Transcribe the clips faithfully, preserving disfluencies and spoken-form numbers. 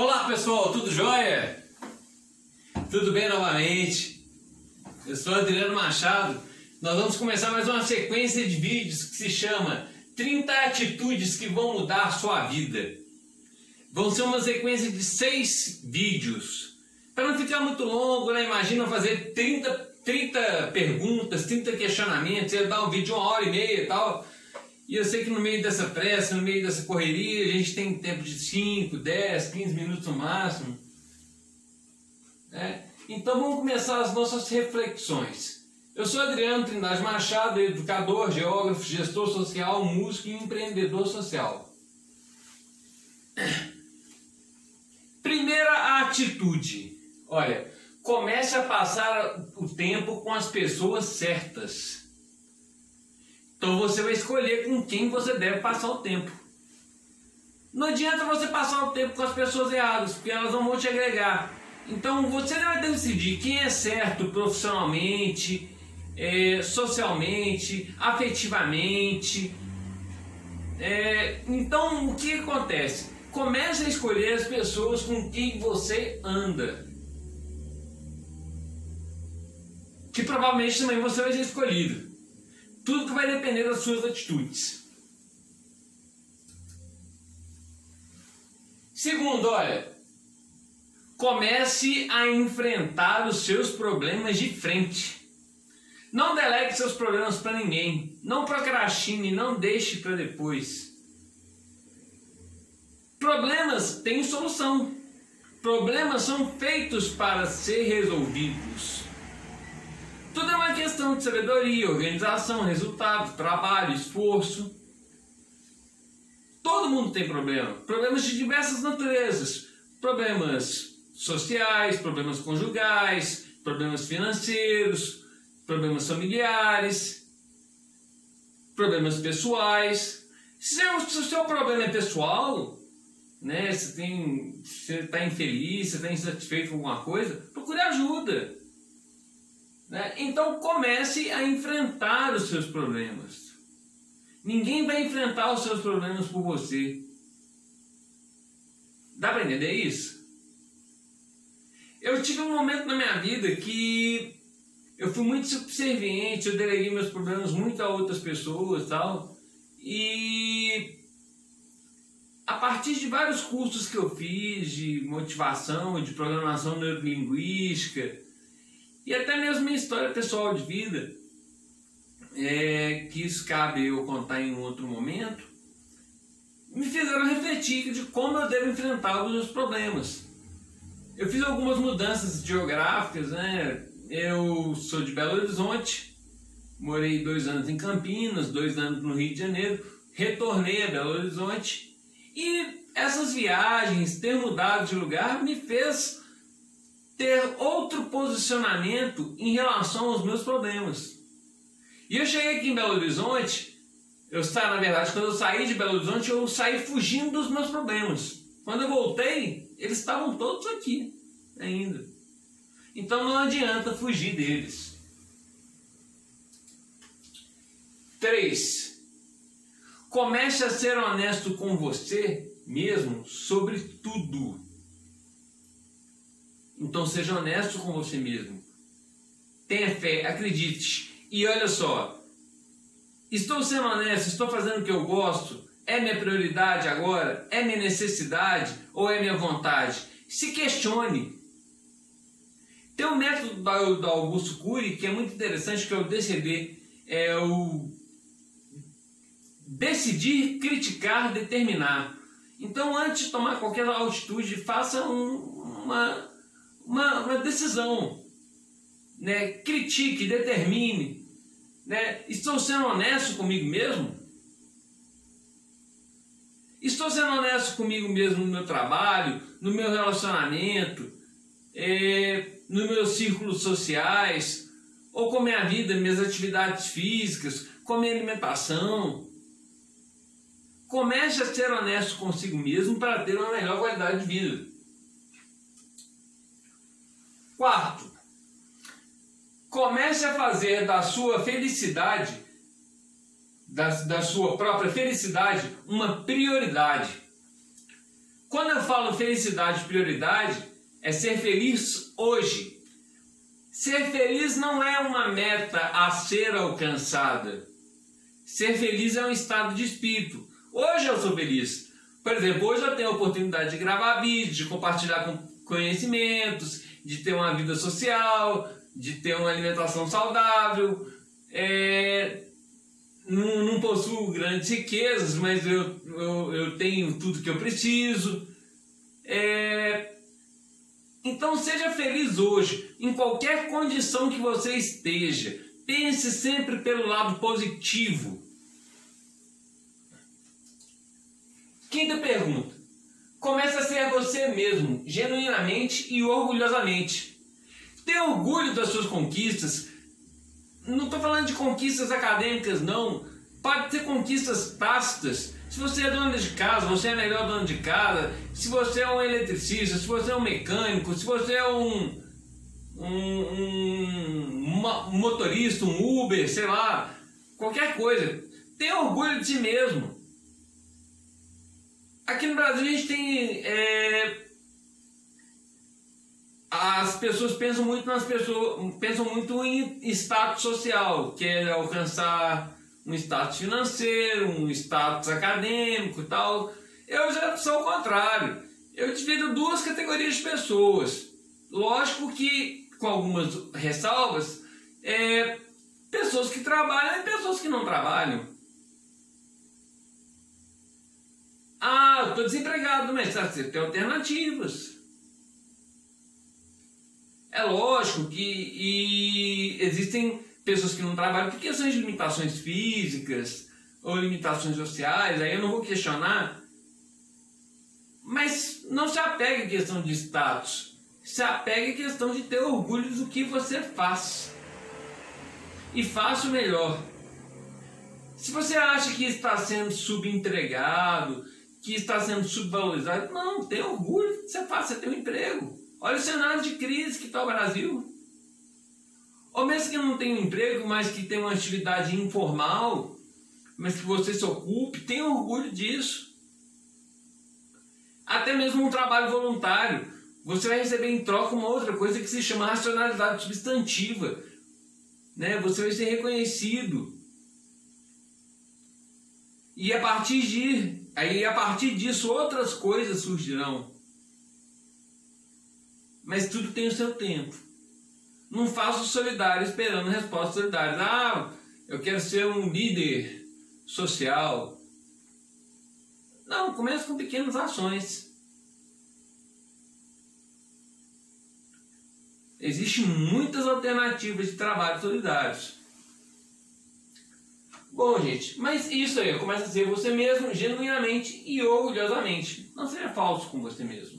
Olá pessoal, tudo jóia? Tudo bem novamente? Eu sou Adriano Machado. Nós vamos começar mais uma sequência de vídeos que se chama trinta atitudes que vão mudar a sua vida. Vão ser uma sequência de seis vídeos. Para não ficar muito longo, né? Imagina fazer trinta, trinta perguntas, trinta questionamentos, ia dar um vídeo de uma hora e meia e tal. E eu sei que no meio dessa pressa, no meio dessa correria, a gente tem tempo de cinco, dez, quinze minutos no máximo. É. Então vamos começar as nossas reflexões. Eu sou Adriano Trindade Machado, educador, geógrafo, gestor social, músico e empreendedor social. Primeira atitude. Olha, comece a passar o tempo com as pessoas certas. Então você vai escolher com quem você deve passar o tempo. Não adianta você passar o tempo com as pessoas erradas, porque elas não vão te agregar. Então você vai decidir quem é certo profissionalmente, é, socialmente, afetivamente. É, então o que acontece? Comece a escolher as pessoas com quem você anda. Que provavelmente também você vai ser escolhido. Tudo que vai depender das suas atitudes. Segundo, olha, comece a enfrentar os seus problemas de frente. Não delegue seus problemas para ninguém. Não procrastine, não deixe para depois. Problemas têm solução. Problemas são feitos para ser resolvidos. Tudo é uma questão de sabedoria, organização, resultado, trabalho, esforço. Todo mundo tem problema. Problemas de diversas naturezas. Problemas sociais, problemas conjugais, problemas financeiros, problemas familiares, problemas pessoais. Se o seu problema é pessoal, né, você tem, você está infeliz, você está insatisfeito com alguma coisa, procure ajuda. Então comece a enfrentar os seus problemas. Ninguém vai enfrentar os seus problemas por você. Dá para entender isso? Eu tive um momento na minha vida que eu fui muito subserviente, eu deleguei meus problemas muito a outras pessoas e tal. E a partir de vários cursos que eu fiz de motivação, de programação neurolinguística, e até mesmo minha história pessoal de vida, é, que isso cabe eu contar em outro momento, me fizeram refletir de como eu devo enfrentar os meus problemas. Eu fiz algumas mudanças geográficas, né? Eu sou de Belo Horizonte, morei dois anos em Campinas, dois anos no Rio de Janeiro, retornei a Belo Horizonte, e essas viagens, ter mudado de lugar, me fez ter outro posicionamento em relação aos meus problemas. E eu cheguei aqui em Belo Horizonte, eu saí, na verdade, quando eu saí de Belo Horizonte, eu saí fugindo dos meus problemas. Quando eu voltei, eles estavam todos aqui ainda. Então não adianta fugir deles. Três. Comece a ser honesto com você mesmo sobre tudo. Então seja honesto com você mesmo. Tenha fé, acredite. E olha só, estou sendo honesto, estou fazendo o que eu gosto? É minha prioridade agora? É minha necessidade? Ou é minha vontade? Se questione. Tem um método do Augusto Cury que é muito interessante, que é o D C B. É o decidir, criticar, determinar. Então antes de tomar qualquer atitude, faça um, uma... Uma, uma decisão, né? Critique, determine, né? Estou sendo honesto comigo mesmo? Estou sendo honesto comigo mesmo no meu trabalho, no meu relacionamento, é, nos meus círculos sociais, ou com a minha vida, minhas atividades físicas, com a minha alimentação? Comece a ser honesto consigo mesmo para ter uma melhor qualidade de vida. Quarto, comece a fazer da sua felicidade, da, da sua própria felicidade, uma prioridade. Quando eu falo felicidade e prioridade, é ser feliz hoje. Ser feliz não é uma meta a ser alcançada. Ser feliz é um estado de espírito. Hoje eu sou feliz. Por exemplo, hoje eu tenho a oportunidade de gravar vídeos, de compartilhar com conhecimentos, de ter uma vida social, de ter uma alimentação saudável. É... Não, não possuo grandes riquezas, mas eu, eu, eu tenho tudo que eu preciso. É... Então seja feliz hoje, em qualquer condição que você esteja. Pense sempre pelo lado positivo. Quinta pergunta. Comece a ser você mesmo, genuinamente e orgulhosamente. Tenha orgulho das suas conquistas. Não estou falando de conquistas acadêmicas, não. Pode ter conquistas tácitas. Se você é dono de casa, você é melhor dono de casa. Se você é um eletricista, se você é um mecânico, se você é um, um, um, um motorista, um Uber, sei lá, qualquer coisa. Tenha orgulho de si mesmo. Aqui no Brasil a gente tem... É, as pessoas pensam muito nas pessoas, pensam muito em status social, que é alcançar um status financeiro, um status acadêmico e tal. Eu já sou o contrário. Eu divido duas categorias de pessoas. Lógico que, com algumas ressalvas, é, pessoas que trabalham e pessoas que não trabalham. Ah, eu estou desempregado, mas você tem alternativas. É lógico que e existem pessoas que não trabalham por questões de limitações físicas ou limitações sociais, aí eu não vou questionar. Mas não se apegue à questão de status, se apegue à questão de ter orgulho do que você faz. E faça o melhor. Se você acha que está sendo subentregado, que está sendo subvalorizado, não, tem orgulho do que você faz, você tem um emprego. Olha o cenário de crise que está o Brasil. Ou mesmo que não tenha um emprego, mas que tem uma atividade informal, mas que você se ocupe, tenha orgulho disso. Até mesmo um trabalho voluntário. Você vai receber em troca uma outra coisa que se chama racionalidade substantiva. Né? Você vai ser reconhecido. E a partir de, aí, a partir disso outras coisas surgirão. Mas tudo tem o seu tempo. Não faço solidário esperando respostas solidárias. Ah, eu quero ser um líder social. Não, comece com pequenas ações. Existem muitas alternativas de trabalho solidários. Bom, gente, mas isso aí. Começa a ser você mesmo, genuinamente e orgulhosamente. Não seja falso com você mesmo.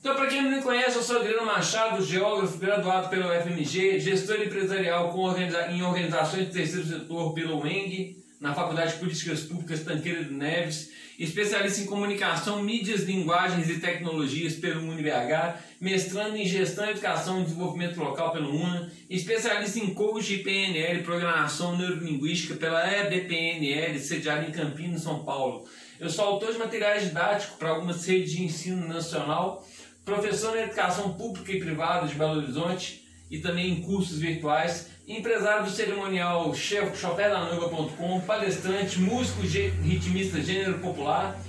Então, para quem não me conhece, eu sou Adriano Machado, geógrafo graduado pela U F M G, gestor empresarial com organiza... em organizações do terceiro setor pela U E M G, na Faculdade de Políticas Públicas Tancredo Neves, especialista em comunicação, mídias, linguagens e tecnologias pelo U N I B H, mestrando em gestão, educação e desenvolvimento local pelo U N A, especialista em coaching e P N L, programação neurolinguística pela E D P N L, sediada em Campinas, São Paulo. Eu sou autor de materiais didáticos para algumas redes de ensino nacional, professor na educação pública e privada de Belo Horizonte e também em cursos virtuais, empresário do cerimonial chefe choperdanoiva ponto com, palestrante, músico ritmista gênero popular,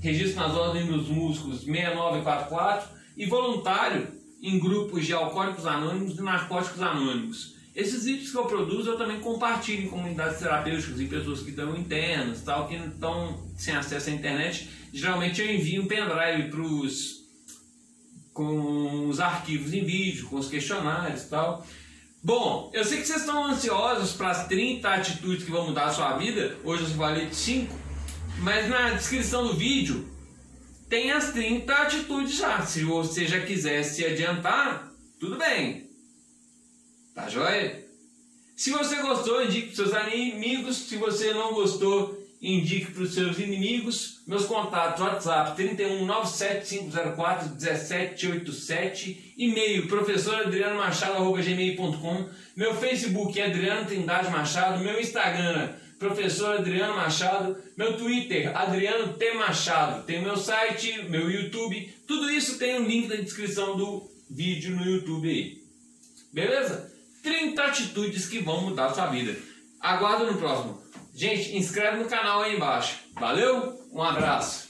registro nas ordens dos músicos seis nove quatro quatro e voluntário em grupos de alcoólicos anônimos e narcóticos anônimos. Esses vídeos que eu produzo eu também compartilho em comunidades terapêuticas, em pessoas que estão internas, tal, que não estão sem acesso à internet. Geralmente eu envio um pendrive para os com os arquivos em vídeo, com os questionários e tal. Bom, eu sei que vocês estão ansiosos para as trinta atitudes que vão mudar a sua vida. Hoje eu só falei de cinco, mas na descrição do vídeo tem as trinta atitudes já. Se você já quiser se adiantar, tudo bem. Tá joia? Se você gostou, indique para seus amigos. Se você não gostou, indique para os seus inimigos. Meus contatos, WhatsApp três um, nove sete cinco zero quatro, um sete oito sete, e-mail professor adriano machado arroba gmail ponto com, meu Facebook é Adriano Trindade Machado, meu Instagram professor Adriano Machado, meu Twitter, Adriano T. Machado, tem meu site, meu YouTube, tudo isso tem um link na descrição do vídeo no YouTube aí. Beleza? trinta atitudes que vão mudar a sua vida. Aguardo no próximo. Gente, inscreve no canal aí embaixo. Valeu, um abraço.